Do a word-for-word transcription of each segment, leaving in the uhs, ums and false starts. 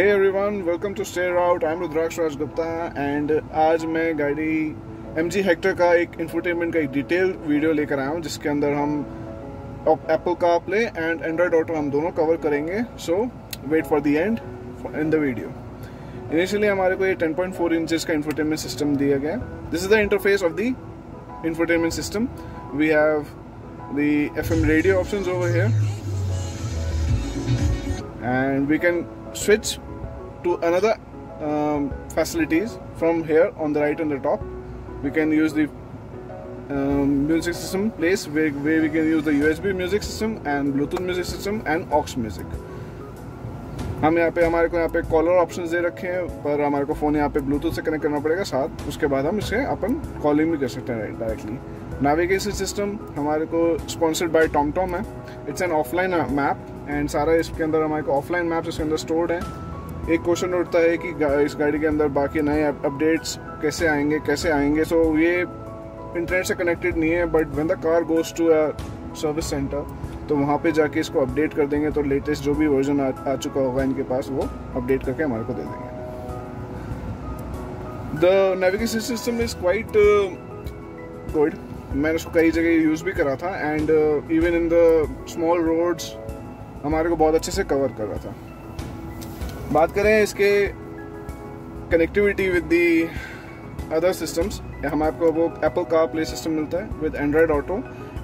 Hey everyone, welcome to stare out. I am Rudraksh Raj Gupta and आज मैं गाड़ी एमजी हेक्टर का एक इंफोटेनमेंट का एक डिटेल वीडियो लेकर आया हूँ, जिसके अंदर हम Apple CarPlay and Android auto हम दोनों कवर करेंगे। So wait for the end in the video. Initially हमारे को ये टेन पॉइंट फोर इंचेस का इंफोटेनमेंट सिस्टम दिया गया। This is the interface of the infotainment system. We have the F M radio options over here and we can switch to another um, facilities from here on the right on the top. We can use the um, music system place where, where we can use the U S B music system and Bluetooth music system and aux music. हम यहाँ पे हमारे को यहाँ पे collar options दे रखे हैं, पर हमारे को फ़ोन यहाँ पे ब्लूटूथ से कनेक्ट करना पड़ेगा। साथ उसके बाद हम इसे अपन कॉलिंग भी कर सकते हैं डायरेक्टली। नेविगेशन सिस्टम हमारे को स्पॉन्सर्ड बाय टॉमटॉम है। It's an offline map and सारा इसके अंदर हमारे को ऑफलाइन मैप्स इसके अंदर स्टोर्ड है। एक क्वेश्चन उठता है कि इस गाड़ी के अंदर बाकी नए अपडेट्स कैसे आएंगे कैसे आएंगे सो so, ये इंटरनेट से कनेक्टेड नहीं है, but when the car goes to a service centre तो वहाँ पे जाके इसको अपडेट कर देंगे, तो लेटेस्ट जो भी वर्जन आ, आ चुका होगा इनके पास वो अपडेट करके हमारे को दे देंगे। The navigation system is quite good. मैंने उसको कई जगह यूज़ भी करा था and even in the small roads हमारे को बहुत अच्छे से कवर कर रहा था। बात करें इसके connectivity with the other systems, हमारे को वो एप्पल कारप्ले सिस्टम मिलता है विद एंड्रॉयड ऑटो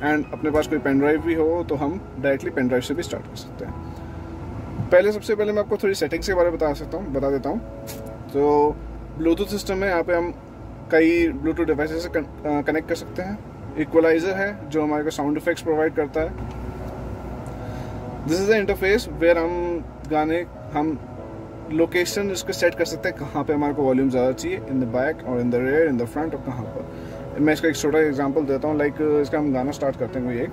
एंड अपने पास कोई पेन ड्राइव भी हो तो हम डायरेक्टली पेन ड्राइव से भी स्टार्ट कर सकते हैं। पहले सबसे पहले मैं आपको थोड़ी सेटिंग्स के बारे में बता सकता हूँ बता देता हूँ। तो ब्लूटूथ सिस्टम है, यहाँ पे हम कई ब्लूटूथ डिवाइसेस से कनेक्ट कर सकते हैं। इक्वलाइज़र है जो हमारे को साउंड इफेक्ट्स प्रोवाइड करता है। This is the interface where हम गाने हम लोकेशन इसको सेट कर सकते हैं कहाँ पे हमारे को वॉल्यूम ज़्यादा चाहिए, इन द बैक और in the rear, in the front और कहाँ पर। मैं इसका एक छोटा एग्जांपल देता हूँ। लाइक like, इसका हम गाना स्टार्ट करते हैं कोई एक।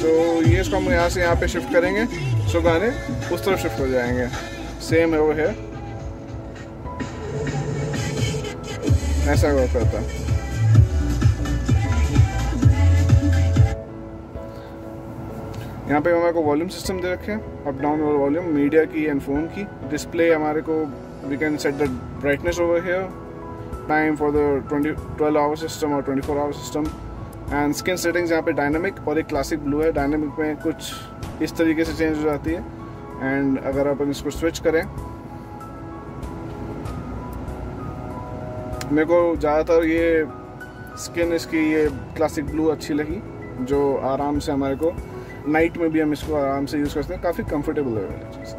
सो so, ये इसको हम यहाँ से यहाँ पे शिफ्ट करेंगे, सो so, गाने उस तरफ शिफ्ट हो जाएंगे। सेम है वो है, ऐसा वर्क करता है। यहाँ पे हमारे को वॉल्यूम सिस्टम दे रखे हैं, अप डाउन और वॉल्यूम, मीडिया की एंड फोन की। डिस्प्ले हमारे को we can set the brightness over here, time for the twelve hour system और twenty four hour system and skin settings. यहाँ पे डायनामिक और एक क्लासिक ब्लू है। डायनामिक में कुछ इस तरीके से चेंज हो जाती है एंड अगर अपन इसको स्विच करें, मेरे को ज़्यादातर ये स्किन इसकी ये क्लासिक ब्लू अच्छी लगी, जो आराम से हमारे को नाइट में भी हम इसको आराम से यूज़ कर सकते हैं। काफ़ी कंफर्टेबल है वाली चीज़।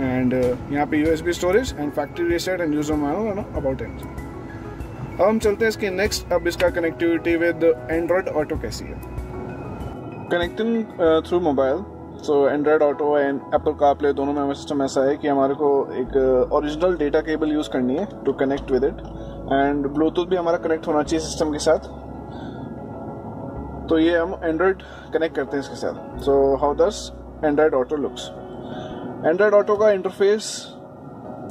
एंड यहाँ पे USB storage and factory reset and user manual and about engine. अब हम चलते हैं इसके नेक्स्ट। अब इसका कनेक्टिविटी विद एंड्रॉयड ऑटो कैसी है? Connecting through mobile. So Android auto and Apple CarPlay दोनों में हमारा सिस्टम ऐसा है कि हमारे को एक ओरिजिनल डेटा केबल यूज़ करनी है to connect with it and Bluetooth भी हमारा कनेक्ट होना चाहिए सिस्टम के साथ। तो ये हम एंड्रॉयड कनेक्ट करते हैं इसके साथ। So how does Android auto looks? Android auto का इंटरफेस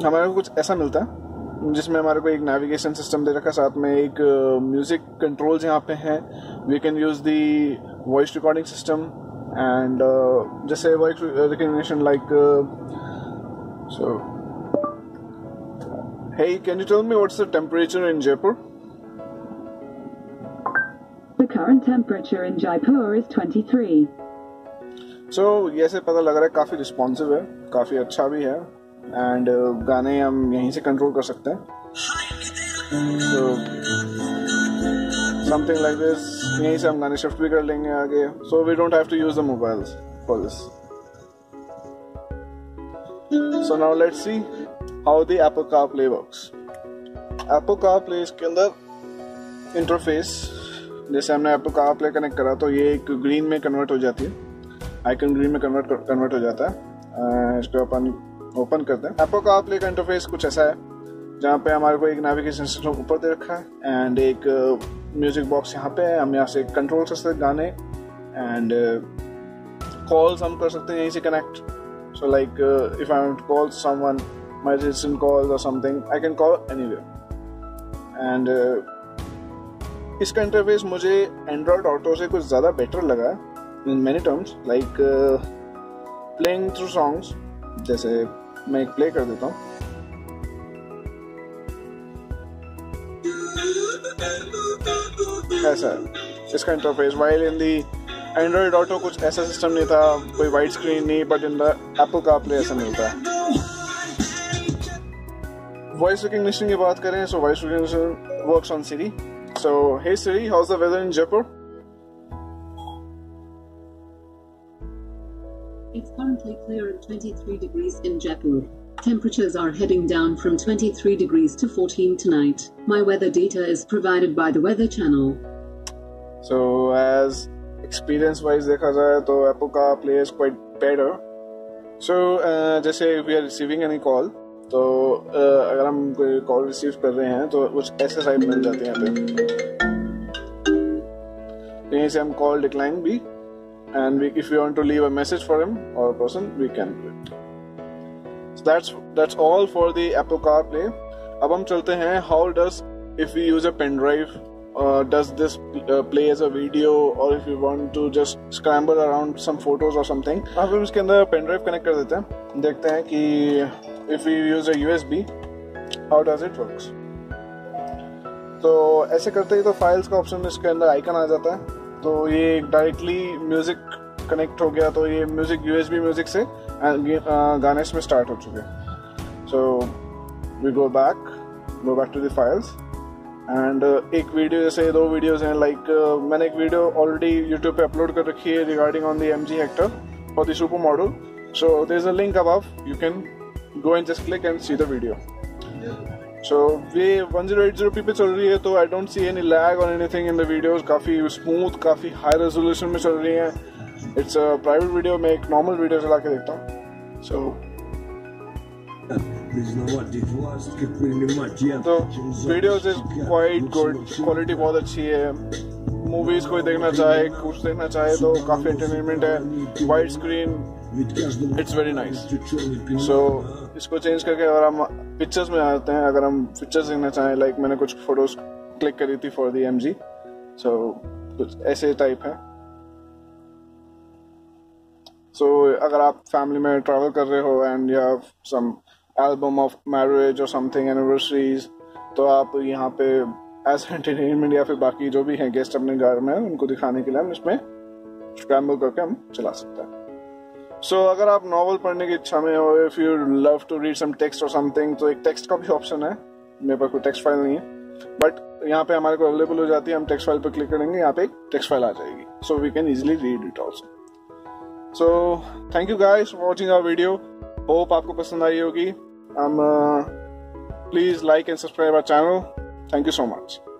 हमारे को कुछ ऐसा मिलता है जिसमें हमारे को एक नेविगेशन सिस्टम दे रखा, साथ में एक म्यूज़िक कंट्रोल्स यहाँ पे हैं। We can use the voice recording system and uh, जैसे voice recognition, like so hey can you tell me what's the temperature in Jaipur? The current temperature in Jaipur is twenty three. So ये से पता लग रहा है काफ़ी रिस्पॉन्सिव है, काफ़ी अच्छा भी है एंड uh, गाने हम यहीं से कंट्रोल कर सकते हैं। सो समथिंग लाइक दिस, यहीं से हम गाने शिफ्ट भी कर लेंगे आगे। So we don't have to use the mobiles for this. So now let's see how the Apple CarPlay works. Apple CarPlay इसके अंदर इंटरफेस, जैसे हमने एप्पल कारप्ले कनेक्ट करा तो ये एक ग्रीन में कन्वर्ट हो जाती है, आइकन ग्रीन में कन्वर्ट कन्वर्ट हो जाता है। इसको अपन ओपन करते हैं। एप्पल कारप्ले का इंटरफेस कुछ ऐसा है जहाँ पे हमारे को एक नेविगेशन सिस्टम ऊपर दे रखा है एंड एक म्यूजिक बॉक्स यहाँ पे है। हम यहाँ से कंट्रोल कर सकते हैं गाने एंड कॉल्स uh, हम कर सकते हैं यहीं से connect. So like if I want to call someone, my relation call और something, I can call anywhere and इसका इंटरफेस मुझे एंड्रॉयड ऑटो से कुछ ज़्यादा बेटर लगा in many terms, like playing through songs. जैसे मैं एक प्ले कर देता हूँ। ऐसा इसका interface, while in the Android auto कुछ ऐसा सिस्टम नहीं था, कोई वाइड स्क्रीन नहीं, but in the Apple CarPlay ऐसा मिलता है। वॉइस रिकग्निशन की बात करें, so voice recognition works on Siri. So hey Siri, how is the weather in Jaipur? It's currently clear and twenty-three degrees in Jaipur. Temperatures are heading down from twenty-three degrees to fourteen tonight. My weather data is provided by the Weather Channel. So as experience wise dekha jaye to Apple CarPlay is quite better. So uh, jaise we are receiving any call, to uh, agar hum koi call receive kar rahe hain to kuch aise sign mil jate hain yahan pe. Yahan se hum call decline bhi, and we, if you want to leave a message for him or a person, we can do it. So that's that's all for the Apple CarPlay. Ab hum chalte hain, how does if we use a pen drive, uh, does this uh, play as a video, or if you want to just scramble around some photos or something. अब हम इसके अंदर pen drive connect कर देते हैं, देखते हैं कि if we use a U S B, how does it works. तो ऐसे करते ही तो files का option इसके अंदर icon आ जाता है, तो ये directly music कनेक्ट हो गया, तो ये म्यूजिक यूएसबी म्यूजिक से गाने इसमें स्टार्ट हो चुके हैं। So we go back go back to the files and एक वीडियो, जैसे दो वीडियोस हैं, लाइक like, uh, मैंने एक वीडियो ऑलरेडी यूट्यूब पे अपलोड कर रखी है regarding on the M G Hector for the super model. So there is a link above, you can go and just click and see the video. So ये one zero eight zero p पे चल रही है, तो I don't see any lag और anything in the videos. काफ़ी smooth, काफ़ी high resolution में चल रही है। इट्स अ प्राइवेट वीडियो, मैं एक नॉर्मल वीडियो चला के देखता हूँ। सो तो videos is quite good, quality बहुत अच्छी है। मूवीज़ कोई देखना चाहे, कुछ देखना चाहे तो काफ़ी एंटरटेनमेंट है। Wide screen, it's very nice. So इसको चेंज करके अगर हम पिक्चर्स में आते हैं, अगर हम पिक्चर्स देखना चाहें, लाइक मैंने कुछ फोटोज क्लिक करी थी फॉर दी एम जी, सो कुछ ऐसे टाइप है। सो so, अगर आप फैमिली में ट्रैवल कर रहे हो and you have some album of marriage और समथिंग एनिवर्सरीज, तो आप यहाँ पे एज एंटरटेनमेंट या फिर बाकी जो भी हैं गेस्ट अपने घर में, उनको दिखाने के लिए हम इसमें स्क्रैम्बल करके हम चला सकते हैं। सो so, अगर आप नॉवल पढ़ने की इच्छा में हो, if you love to read some text और समथिंग, तो एक टेक्स्ट का भी ऑप्शन है। मेरे पास कोई टेक्स्ट फाइल नहीं है, बट यहाँ पे हमारे को अवेलेबल हो जाती है। हम टेक्स्ट फाइल पर क्लिक करेंगे, यहाँ पे एक टेक्स्ट फाइल आ जाएगी, so we can easily read it also. So thank you guys for watching our video, hope आपको पसंद आई होगी। Please like and subscribe our channel. Thank you so much.